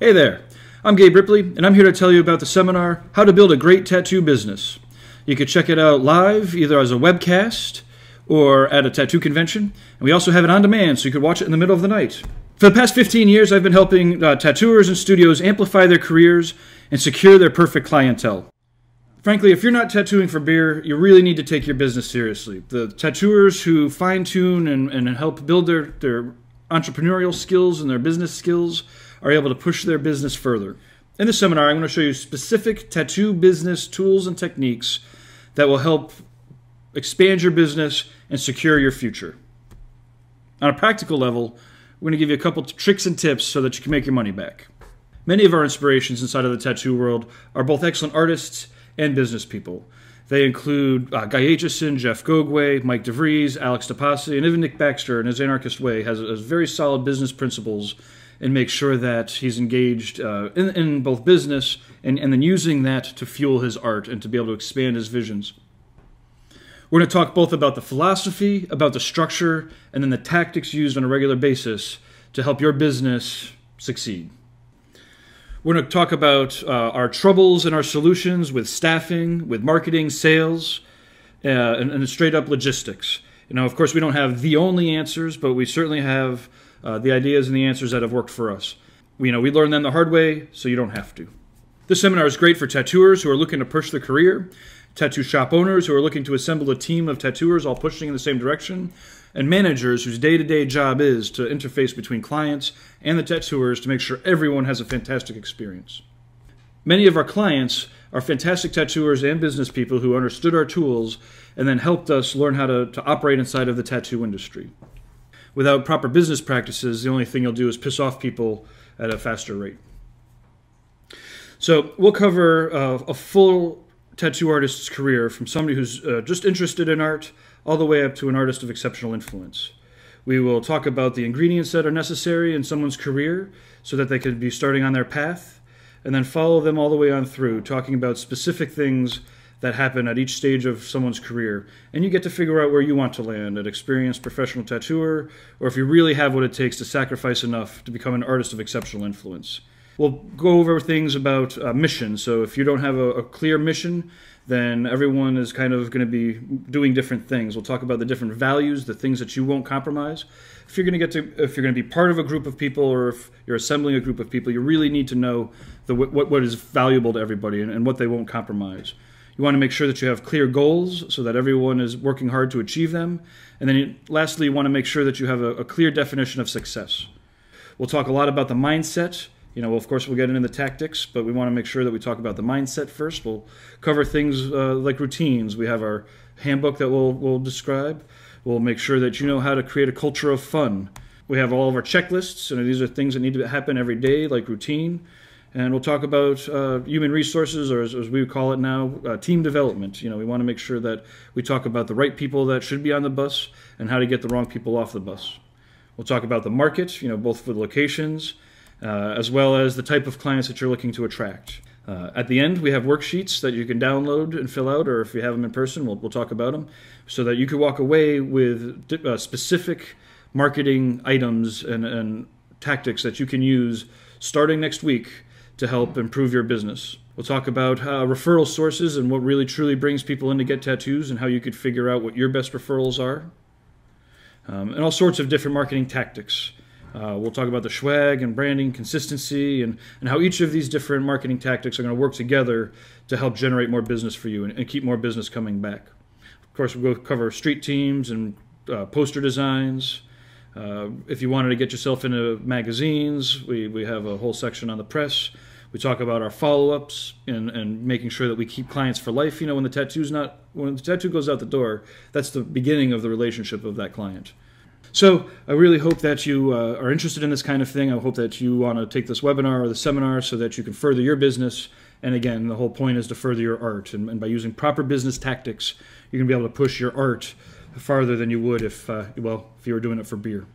Hey there, I'm Gabe Ripley, and I'm here to tell you about the seminar, How to Build a Great Tattoo Business. You can check it out live, either as a webcast or at a tattoo convention, and we also have it on demand, so you can watch it in the middle of the night. For the past 15 years, I've been helping tattooers and studios amplify their careers and secure their perfect clientele. Frankly, if you're not tattooing for beer, you really need to take your business seriously. The tattooers who fine-tune and help build their entrepreneurial skills and their business skills are able to push their business further. In this seminar, I'm going to show you specific tattoo business tools and techniques that will help expand your business and secure your future. On a practical level, we're going to give you a couple tricks and tips so that you can make your money back. Many of our inspirations inside of the tattoo world are both excellent artists and business people. They include Guy Aitchison, Jeff Gogway, Mike DeVries, Alex DePasse, and even Nick Baxter in his anarchist way has very solid business principles and makes sure that he's engaged in both business and then using that to fuel his art and to be able to expand his visions. We're going to talk both about the philosophy, about the structure, and then the tactics used on a regular basis to help your business succeed. We're going to talk about our troubles and our solutions with staffing, with marketing, sales, and straight up logistics. You know, of course, we don't have the only answers, but we certainly have the ideas and the answers that have worked for us. We learned them the hard way, so you don't have to. This seminar is great for tattooers who are looking to push their career, tattoo shop owners who are looking to assemble a team of tattooers all pushing in the same direction, and managers whose day-to-day job is to interface between clients and the tattooers to make sure everyone has a fantastic experience. Many of our clients are fantastic tattooers and business people who understood our tools and then helped us learn how to operate inside of the tattoo industry. Without proper business practices, the only thing you'll do is piss off people at a faster rate. So we'll cover a full tattoo artist's career, from somebody who's just interested in art all the way up to an artist of exceptional influence. We will talk about the ingredients that are necessary in someone's career so that they could be starting on their path, and then follow them all the way on through, talking about specific things that happen at each stage of someone's career. And you get to figure out where you want to land, an experienced professional tattooer, or if you really have what it takes to sacrifice enough to become an artist of exceptional influence. We'll go over things about mission. So if you don't have a clear mission, then everyone is kind of going to be doing different things. We'll talk about the different values, the things that you won't compromise. If you're going to be part of a group of people, or if you're assembling a group of people, you really need to know what is valuable to everybody and what they won't compromise. You want to make sure that you have clear goals so that everyone is working hard to achieve them. And then lastly, you want to make sure that you have a clear definition of success. We'll talk a lot about the mindset. Of course, we'll get into the tactics, but we want to make sure that we talk about the mindset first. We'll cover things like routines. We have our handbook that we'll describe. We'll make sure that you know how to create a culture of fun. We have all of our checklists, and these are things that need to happen every day, like routine. And we'll talk about human resources, or as we call it now, team development. We want to make sure that we talk about the right people that should be on the bus and how to get the wrong people off the bus. We'll talk about the market, both for the locations, as well as the type of clients that you're looking to attract. At the end, we have worksheets that you can download and fill out, or if you have them in person, we'll talk about them, so that you can walk away with specific marketing items and tactics that you can use starting next week to help improve your business. We'll talk about referral sources and what really truly brings people in to get tattoos and how you could figure out what your best referrals are, and all sorts of different marketing tactics. We'll talk about the swag and branding, consistency, and how each of these different marketing tactics are going to work together to help generate more business for you and keep more business coming back. Of course, we'll cover street teams and poster designs. If you wanted to get yourself into magazines, we have a whole section on the press. We talk about our follow-ups and making sure that we keep clients for life. When the tattoo goes out the door, that's the beginning of the relationship of that client. So I really hope that you are interested in this kind of thing. I hope that you want to take this webinar or the seminar so that you can further your business. And again, the whole point is to further your art. And by using proper business tactics, you're going to be able to push your art farther than you would if you were doing it for beer.